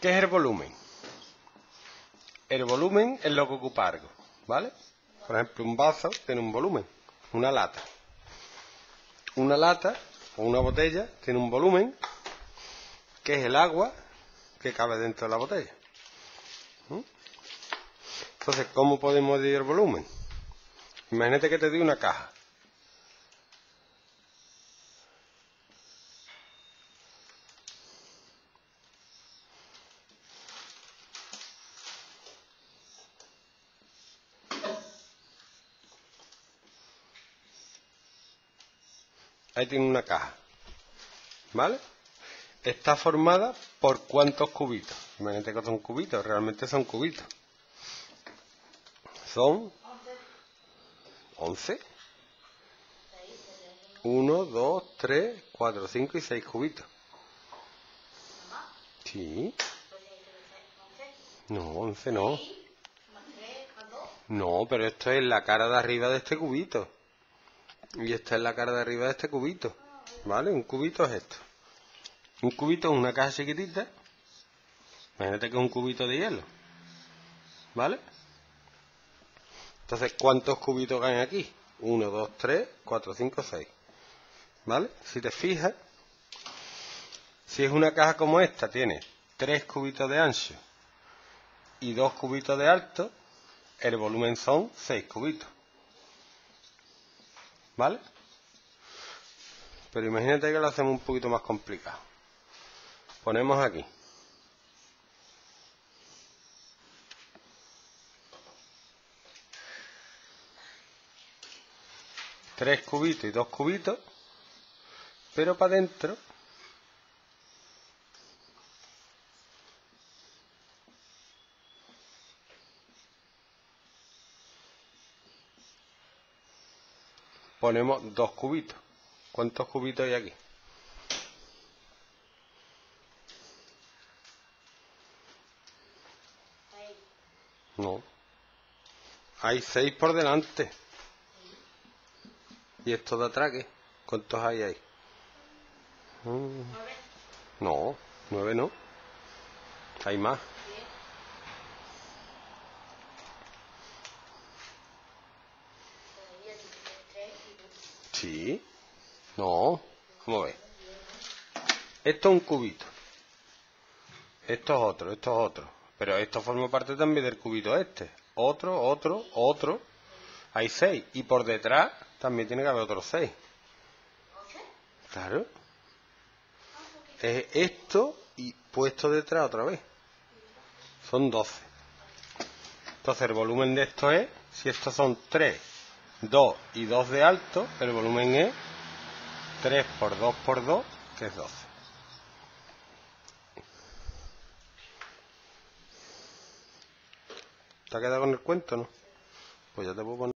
¿Qué es el volumen? El volumen es lo que ocupa algo, ¿vale? Por ejemplo, un vaso tiene un volumen, una lata. Una lata o una botella tiene un volumen, que es el agua que cabe dentro de la botella. Entonces, ¿cómo podemos medir el volumen? Imagínate que te doy una caja. Ahí tiene una caja, ¿vale? Está formada por cuántos cubitos. Imagínate que son cubitos, realmente son cubitos. Son 11. 1, 2, 3, 4, 5 y 6 cubitos. Sí. No, 11 no. No, pero esto es la cara de arriba de este cubito. Y esta es la cara de arriba de este cubito, ¿vale? Un cubito es esto. Un cubito es una caja chiquitita. Imagínate que es un cubito de hielo, ¿vale? Entonces, ¿cuántos cubitos caen aquí? 1, 2, 3, 4, 5, 6, ¿vale? Si te fijas, si es una caja como esta, tiene 3 cubitos de ancho y 2 cubitos de alto, el volumen son 6 cubitos. ¿Vale? Pero imagínate que lo hacemos un poquito más complicado. Ponemos aquí. Tres cubitos y dos cubitos. Pero para adentro. Ponemos 2 cubitos. ¿Cuántos cubitos hay aquí? 6. No. Hay 6 por delante. ¿Y esto de atrás qué? ¿Cuántos hay ahí? 9. No, 9 no. Hay más. 10. Sí, no, vamos a ver. Esto es un cubito. Esto es otro, esto es otro. Pero esto forma parte también del cubito este. Otro, otro, otro. Hay 6. Y por detrás también tiene que haber otros 6. Claro. Es esto y puesto detrás otra vez. Son 12. Entonces el volumen de esto es, si estos son 3. 2 y 2 de alto, el volumen es 3 por 2, que es 12. ¿Te ha quedado con el cuento, no? Pues ya te puedo poner.